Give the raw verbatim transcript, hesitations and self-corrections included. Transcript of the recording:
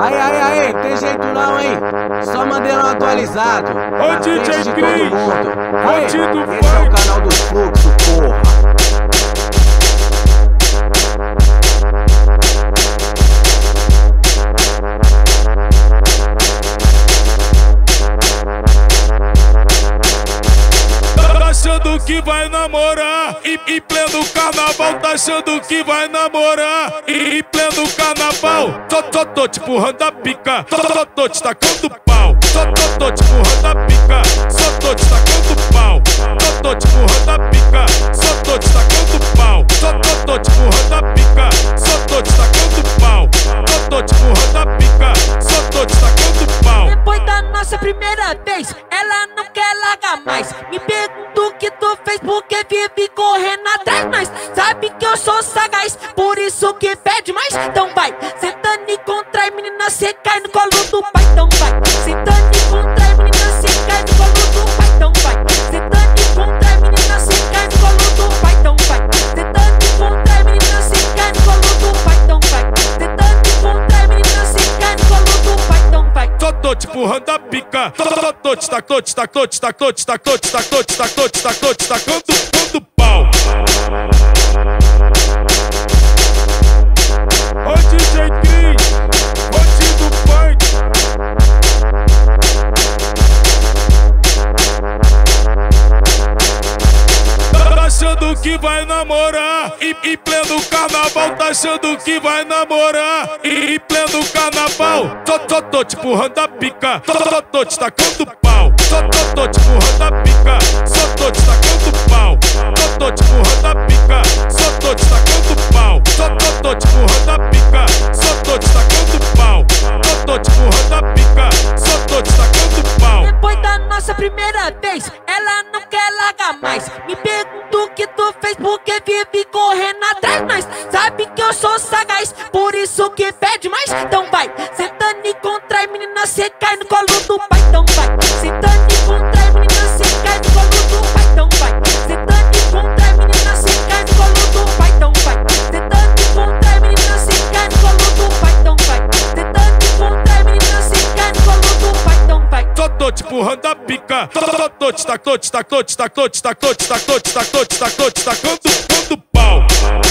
Aí, aí, aí, tem jeito não, hein? Só mandei um atualizado. Ô D J Cris, aí, esse é o canal dos fluxos, porra. Achando que vai namorar e em pleno carnaval, tá achando que vai namorar e em pleno carnaval. Só, só tô te empurrando a pica, só, só tô te tacando pau. Só, só tô te empurrando a pica, só tô te tacando pau. Só tô te empurrando a pica, só tô te tacando pau. Só, só tô te empurrando a pica, só tô te tacando pau. Só tô te empurrando a pica, só tô te tacando pau. Depois da nossa primeira vez, ela não quer largar mais. Me pergunto o que tu fez, porque vive correndo atrás, mas sabe que eu sou sagaz, por isso que pede mais. Então vai, sentando e contrai, menina, cê cai no colo do pai. Então vai, sentando e contrai, menina, cê cai no colo do pai. Então vai, sentando e contrai, menina, cê cai no colo do pai. Então vai, sentando e contrai, menina, cê cai no colo do pai. Então vai, sentando e contrai, menina, cê cai no colo do pai. Então vai, só tô te empurrando a pica, só tô te tacando, te tacando, te tacando, te tacando, te tacando, te tacando, te tacando, te tacando, te tacando pau. Ô D J Cris, bandido punk. Tá achando que vai namorar e em pleno carnaval, tá achando que vai namorar e em pleno carnaval. Só, só tô te empurrando a pica, só, só tô te tacando pau. Só, só tô te empurrando a pica, só tô te tacando pau. Só tô te empurrando a pica, só tô te tacando pau. Só, só tô te empurrando a pica, só tô te tacando pau. Só tô te empurrando a pica, só tô te tacando pau. Depois da nossa primeira vez, ela não quer largar mais. Me pergunto o que tu fez, porque vive correndo atrás, mas sabe que eu sou sagaz, por isso que pede mais. Então vai, sentando e contrai, menina, cê cai no colo do pai. Então vai, sentando e contrai, menina, cê cai no colo do pai. Então vai, sentando e contrai, menina, cê cai no colo do pai. Então vai, sentando e contrai, menina, cê cai no colo do pai. Então vai, sentando e contrai, menina, cê cai no colo do pai. Então vai, só tô te empurrando a pica, só tô te tacando, te tacando, te tacando, te tacando, te tacando, te tacando, te tacando, te tacando, te tacando pau.